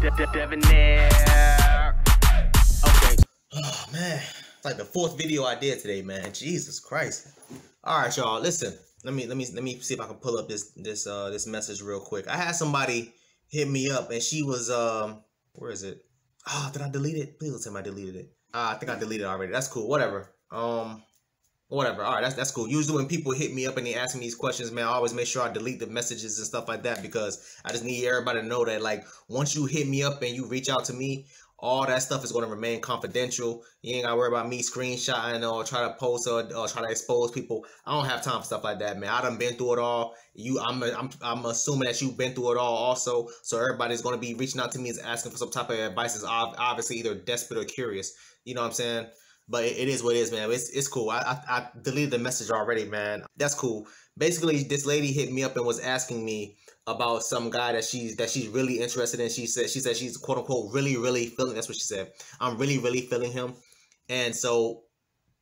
Devonair. Okay. Oh man, it's like the fourth video I did today, man. Jesus Christ. All right, y'all. Listen, let me see if I can pull up this message real quick. I had somebody hit me up, and she was where is it? Oh, did I delete it? Please don't tell me I deleted it. I think I deleted it already. That's cool. Whatever. Whatever. All right, that's cool. Usually when people hit me up and they ask me these questions, man, I always make sure I delete the messages and stuff like that, because I just need everybody to know that, like, once you hit me up and you reach out to me, all that stuff is going to remain confidential. You ain't got to worry about me screenshotting or try to post or try to expose people. I don't have time for stuff like that, man. I done been through it all. I'm assuming that you've been through it all also. So everybody's going to be reaching out to me and asking for some type of advice is obviously either desperate or curious. You know what I'm saying? But it is what it is, man. It's cool. I deleted the message already, man. That's cool. Basically, this lady hit me up and was asking me about some guy that she's really interested in. She said she's quote unquote really feeling. That's what she said. I'm really feeling him. And so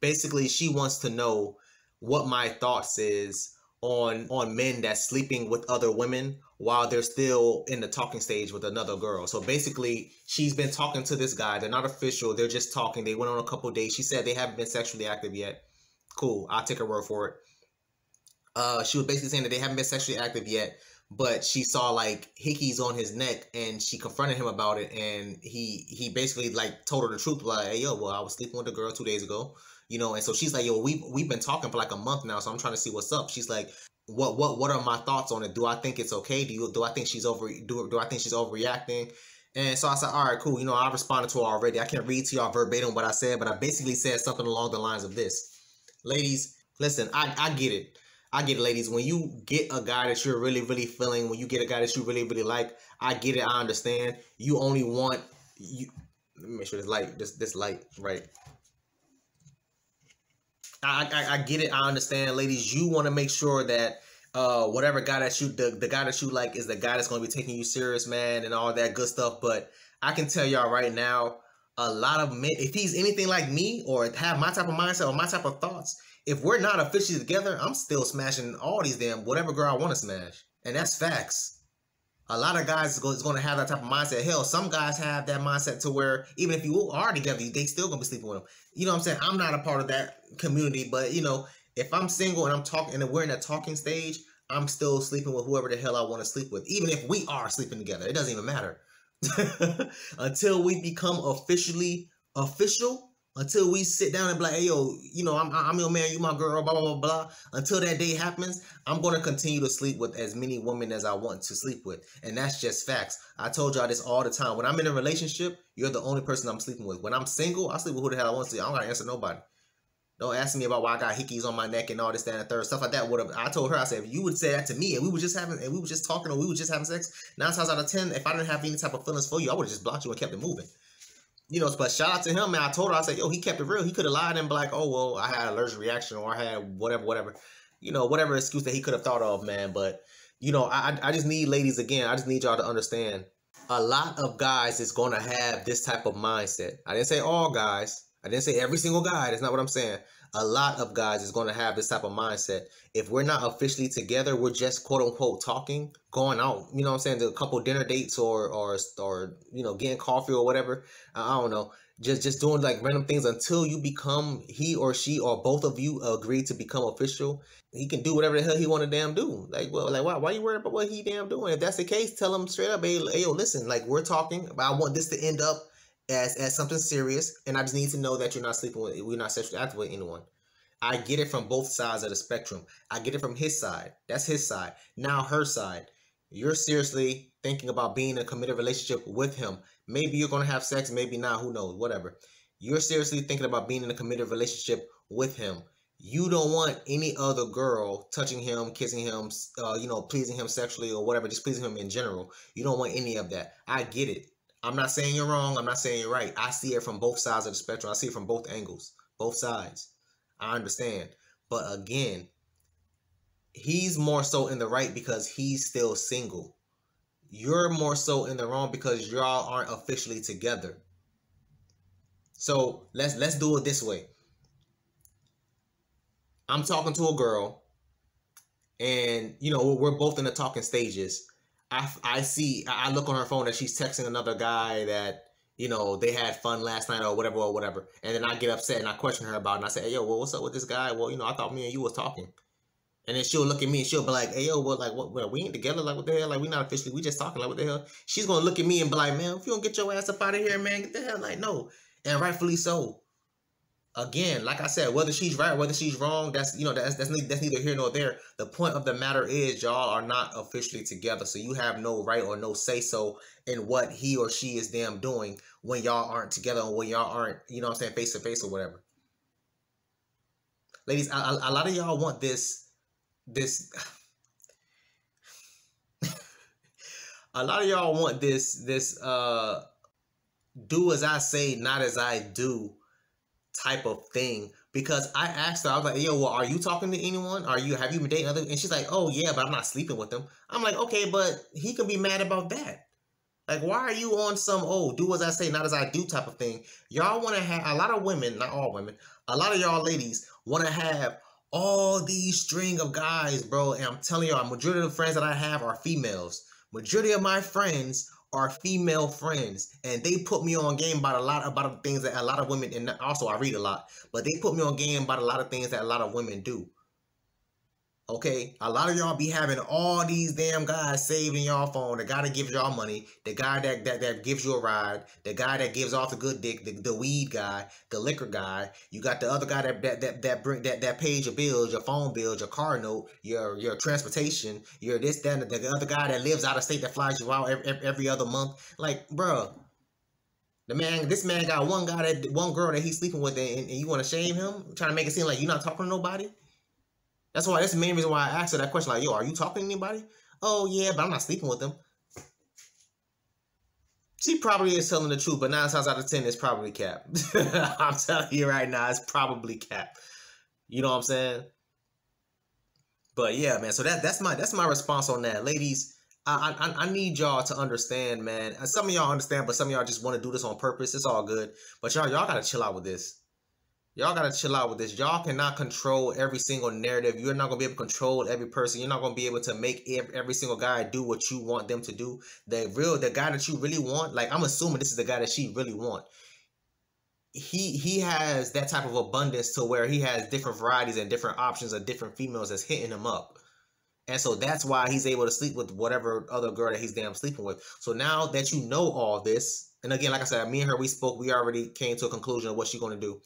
basically, she wants to know what my thoughts is on men that's sleeping with other women while they're still in the talking stage with another girl. So basically, she's been talking to this guy. They're not official. They're just talking. They went on a couple of dates. She said they haven't been sexually active yet. Cool. I'll take her word for it. She was basically saying that they haven't been sexually active yet, but she saw, like, hickeys on his neck, and she confronted him about it, and he basically, like, told her the truth, like, hey, yo, well, I was sleeping with a girl 2 days ago, you know. And so she's like, yo, we've been talking for, like, a month now, so I'm trying to see what's up. She's like, what are my thoughts on it? Do I think it's okay? Do I think she's overreacting? And so I said, all right, cool. You know, I responded to her already. I can't read to y'all verbatim what I said, but I basically said something along the lines of this. Ladies, listen, I get it. I get it, ladies. When you get a guy that you're really feeling, when you get a guy that you really like, I get it. I understand. You only want you. Let me make sure this light right. I get it. I understand, ladies. You want to make sure that whatever guy that you the guy that you like is the guy that's going to be taking you serious, man, and all that good stuff. But I can tell y'all right now, a lot of men, if he's anything like me or have my type of mindset or my type of thoughts, if we're not officially together, I'm still smashing all these damn whatever girl I want to smash. And that's facts. A lot of guys is going to have that type of mindset. Hell, some guys have that mindset to where even if you are together, they still going to be sleeping with them. You know what I'm saying? I'm not a part of that community, but, you know, if I'm single and I'm talking and we're in a talking stage, I'm still sleeping with whoever the hell I want to sleep with. Even if we are sleeping together, it doesn't even matter. Until we become officially official. Until we sit down and be like, hey, yo, you know, I'm your man, you my girl, blah, blah, blah, blah. Until that day happens, I'm going to continue to sleep with as many women as I want to sleep with. And that's just facts. I told y'all this all the time. When I'm in a relationship, you're the only person I'm sleeping with. When I'm single, I sleep with who the hell I want to sleep with. I don't got to answer nobody. Don't ask me about why I got hickeys on my neck and all this, that, and the third, stuff like that. Whatever. I told her, I said, if you would say that to me and we were just talking or we were just having sex, 9 times out of 10, if I didn't have any type of feelings for you, I would have just blocked you and kept it moving. You know, but shout out to him, man. I told her, I said, yo, he kept it real. He could have lied and be like, oh, well, I had an allergic reaction or I had whatever. You know, whatever excuse that he could have thought of, man. But, you know, I just need, ladies, again, I just need y'all to understand. A lot of guys is going to have this type of mindset. I didn't say all guys. I didn't say every single guy. That's not what I'm saying. A lot of guys is going to have this type of mindset. If we're not officially together, we're just quote unquote talking, going out, you know what I'm saying, to a couple dinner dates or you know, getting coffee or whatever. I don't know. Just doing like random things until you become, he or she or both of you agree to become official. He can do whatever the hell he want to damn do. Like, well, like why you worried about what he damn doing? If that's the case, tell him straight up, hey, yo, listen, like we're talking, but I want this to end up as something serious, and I just need to know that you're not sleeping with, we're not sexually active with anyone. I get it from both sides of the spectrum. I get it from his side. That's his side. Now her side. You're seriously thinking about being in a committed relationship with him. Maybe you're going to have sex, maybe not, who knows, whatever. You're seriously thinking about being in a committed relationship with him. You don't want any other girl touching him, kissing him, you know, pleasing him sexually or whatever, just pleasing him in general. You don't want any of that. I get it. I'm not saying you're wrong. I'm not saying you're right. I see it from both sides of the spectrum. I see it from both angles, both sides. I understand. But again, he's more so in the right because he's still single. You're more so in the wrong because y'all aren't officially together. So let's do it this way. I'm talking to a girl and, you know, we're both in the talking stages. I look on her phone that she's texting another guy that, you know, they had fun last night or whatever. And then I get upset and I question her about it. And I say, hey, yo, well, what's up with this guy? Well, you know, I thought me and you was talking. And then she'll look at me and she'll be like, hey, yo, well, like, what, we ain't together? Like, what the hell? Like, we not officially, we just talking. Like, what the hell? She's going to look at me and be like, man, if you don't get your ass up out of here, man, get the hell. Like, no. And rightfully so. Again, like I said, whether she's right, whether she's wrong, that's, you know, that's neither here nor there. The point of the matter is y'all are not officially together. So you have no right or no say so in what he or she is damn doing when y'all aren't together or when y'all aren't, you know what I'm saying, face to face or whatever. Ladies, a lot of y'all want this. A lot of y'all want this do as I say, not as I do type of thing, because I asked her, I was like, yo, well, are you talking to anyone? Have you been dating other? And she's like, oh yeah, but I'm not sleeping with them. I'm like, okay, but he could be mad about that. Like, why are you on some, oh, do as I say, not as I do type of thing? Y'all want to have, a lot of women, not all women, a lot of y'all ladies want to have all these string of guys, bro. And I'm telling y'all, majority of the friends that I have are females. Majority of my friends are female friends, and they put me on game about about things that a lot of women, and also I read a lot, but they put me on game about a lot of things that a lot of women do. Okay, a lot of y'all be having all these damn guys saved in y'all phone. The guy that gives y'all money, the guy that gives you a ride, the guy that gives off the good dick, the weed guy, the liquor guy. You got the other guy that pays your bills, your phone bills, your car note, your transportation, your this, that, and the other guy that lives out of state that flies you out every other month. Like, bruh, this man got one girl that he's sleeping with, and you want to shame him, trying to make it seem like you're not talking to nobody. That's the main reason why I asked her that question. Like, yo, are you talking to anybody? Oh, yeah, but I'm not sleeping with them. She probably is telling the truth, but 9 times out of 10, it's probably cap. I'm telling you right now, it's probably cap. You know what I'm saying? But yeah, man, so that's my response on that. Ladies, I need y'all to understand, man. Some of y'all understand, but some of y'all just want to do this on purpose. It's all good. But y'all got to chill out with this. Y'all gotta chill out with this. Y'all cannot control every single narrative. You're not gonna be able to control every person. You're not gonna be able to make every single guy do what you want them to do. The guy that you really want, like, I'm assuming this is the guy that she really want. He has that type of abundance to where he has different varieties and different options of different females that's hitting him up. And so that's why he's able to sleep with whatever other girl that he's damn sleeping with. So now that you know all this, and again, like I said, me and her, we spoke, we already came to a conclusion of what she's gonna do.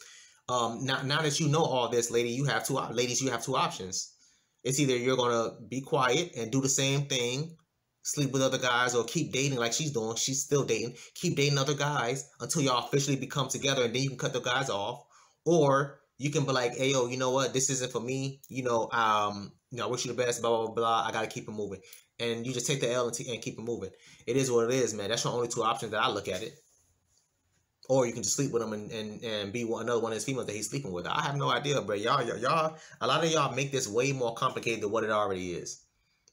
Now that you know all this, ladies, you have two options. It's either you're going to be quiet and do the same thing, sleep with other guys, or keep dating like she's doing. She's still dating. Keep dating other guys until y'all officially become together, and then you can cut the guys off. Or you can be like, hey, yo, you know what? This isn't for me. You know, I wish you the best, blah, blah, blah. I got to keep it moving. And you just take the L and keep it moving. It is what it is, man. That's your only two options that I look at it. Or you can just sleep with him and be another one of his females that he's sleeping with. I have no idea, but y'all, a lot of y'all make this way more complicated than what it already is.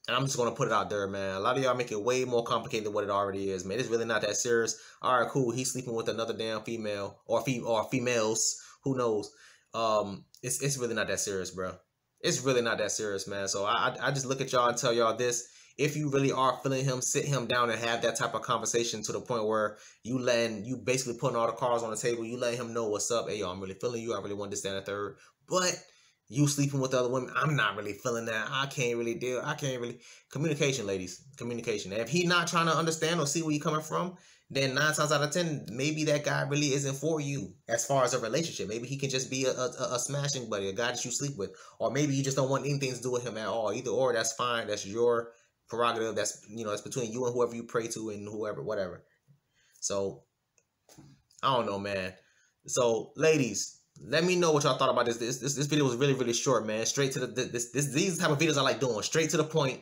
And I'm just going to put it out there, man. A lot of y'all make it way more complicated than what it already is, man. It's really not that serious. All right, cool. He's sleeping with another damn female or females. Who knows? It's really not that serious, bro. It's really not that serious, man. So I just look at y'all and tell y'all this. If you really are feeling him, sit him down and have that type of conversation to the point where you basically putting all the cards on the table. You letting him know what's up. Hey, yo, I'm really feeling you. I really want this, that, and the third. But you sleeping with other women, I'm not really feeling that. I can't really deal. I can't really. Communication, ladies. Communication. And if he's not trying to understand or see where you're coming from, then 9 times out of 10, maybe that guy really isn't for you as far as a relationship. Maybe he can just be a smashing buddy, a guy that you sleep with. Or maybe you just don't want anything to do with him at all. Either or, that's fine. That's your prerogative. That's, you know, it's between you and whoever you pray to and whoever, whatever. So I don't know, man. So ladies, let me know what y'all thought about this video was really short, man. Straight to the these type of videos I like doing. Straight to the point.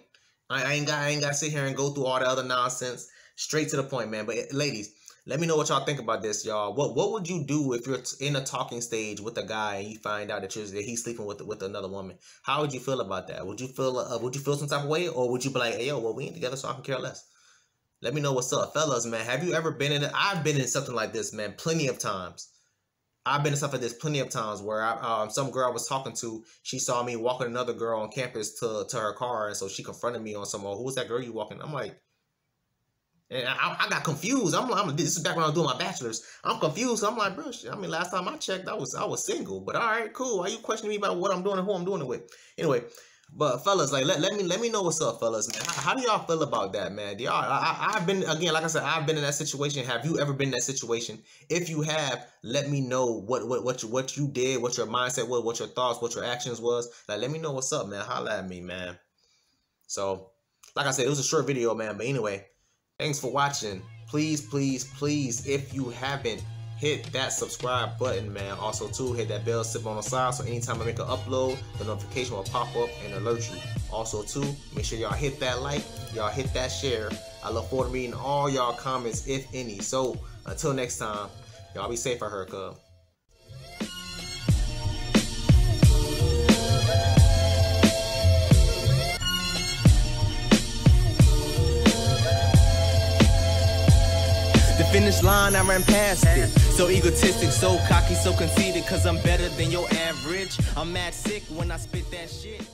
I ain't got to sit here and go through all the other nonsense. Straight to the point, man. But ladies, let me know what y'all think about this, y'all. What would you do if you're in a talking stage with a guy and you find out that he's sleeping with another woman? How would you feel about that? Would you feel some type of way, or would you be like, hey, yo, well, we ain't together, so I can care less? Let me know what's up, fellas, man. Have you ever been in it? I've been in something like this, man, plenty of times. I've been in stuff like this plenty of times where some girl I was talking to, she saw me walking another girl on campus to her car, and so she confronted me on some, oh, who was that girl you walking? I'm like, And I got confused. I'm this is back when I was doing my bachelor's. I'm confused. I'm like, bro, shit, I mean, last time I checked, I was single. But all right, cool. Why you questioning me about what I'm doing and who I'm doing it with? Anyway, but fellas, like, let me know what's up, fellas. Man, how do y'all feel about that, man? Do y'all? I've been, again, like I said, I've been in that situation. Have you ever been in that situation? If you have, let me know what you did, what your mindset was, what your thoughts, what your actions was. Like, let me know what's up, man. Holla at me, man. So, like I said, it was a short video, man. But anyway. Thanks for watching. Please, please, please, if you haven't, hit that subscribe button, man. Also, too, hit that bell, sit on the side, so anytime I make an upload, the notification will pop up and alert you. Also, too, make sure y'all hit that like, y'all hit that share. I look forward to reading all y'all comments, if any. So, until next time, y'all be safe out here, cuz. Finish line, I ran past it. So egotistic, so cocky, so conceited, cause I'm better than your average. I'm mad sick when I spit that shit.